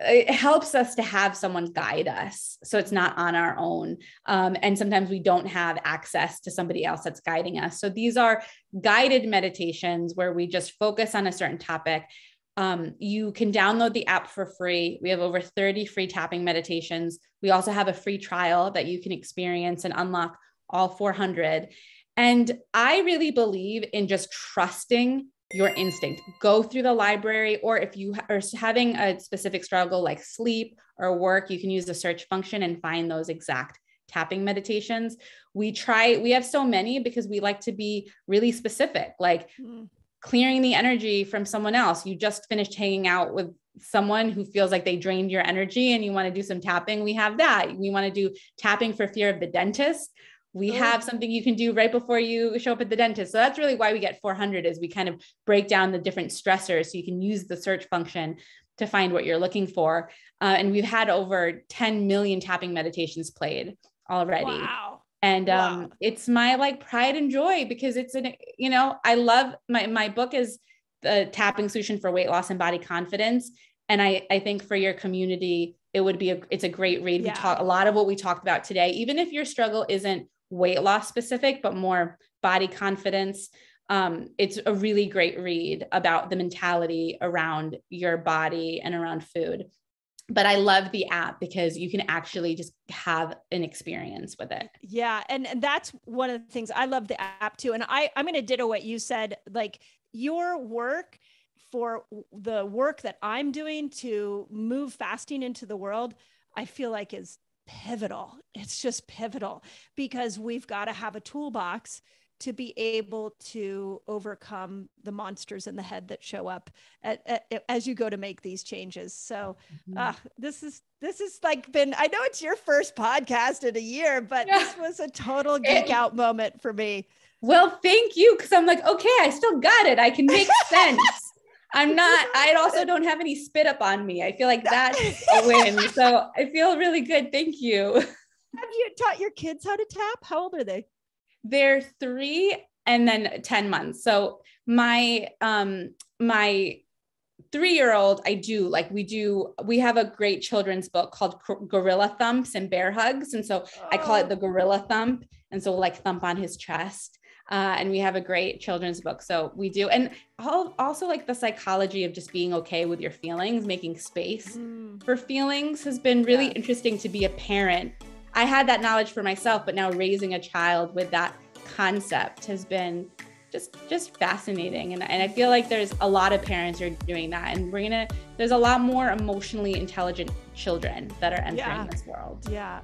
It helps us to have someone guide us, so it's not on our own. And sometimes we don't have access to somebody else that's guiding us. So these are guided meditations where we just focus on a certain topic. You can download the app for free. We have over 30 free tapping meditations. We also have a free trial that you can experience and unlock all 400. And I really believe in just trusting your instinct. Go through the library, or if you are having a specific struggle like sleep or work, you can use the search function and find those exact tapping meditations. We have so many because we like to be really specific, like clearing the energy from someone else. You just finished hanging out with someone who feels like they drained your energy and you want to do some tapping. We have that. We want to do tapping for fear of the dentist. We have something you can do right before you show up at the dentist. So that's really why we get 400, is we kind of break down the different stressors so you can use the search function to find what you're looking for. And we've had over 10 million tapping meditations played already. Wow. And it's my pride and joy, because it's I love my book is The Tapping Solution for Weight Loss and Body Confidence. And I think for your community, it's a great read. Yeah. We talk a lot of what we talked about today, even if your struggle isn't weight loss specific, but more body confidence. It's a really great read about the mentality around your body and around food. But I love the app because you can actually just have an experience with it. Yeah. And that's one of the things I love the app too. And I'm going to ditto what you said, like your work for the work that I'm doing to move fasting into the world, I feel like is pivotal. It's just pivotal, because we've got to have a toolbox to be able to overcome the monsters in the head that show up as you go to make these changes. So I know it's your first podcast in a year, but this was a total geek out moment for me. Well, thank you. 'Cause I'm like, okay, I still got it. I can make sense. I also don't have any spit up on me. I feel like that's a win. So I feel really good. Thank you. Have you taught your kids how to tap? How old are they? They're 3 and then 10 months. So my 3-year-old, we have a great children's book called Gorilla Thumps and Bear Hugs. And so I call it the Gorilla Thump. And so we'll thump on his chest. And we have a great children's book. So we do. And also the psychology of just being okay with your feelings, making space for feelings has been really interesting to be a parent. I had that knowledge for myself, but now raising a child with that concept has been just fascinating. And I feel like there's a lot of parents who are doing that, and there's a lot more emotionally intelligent children that are entering this world. Yeah.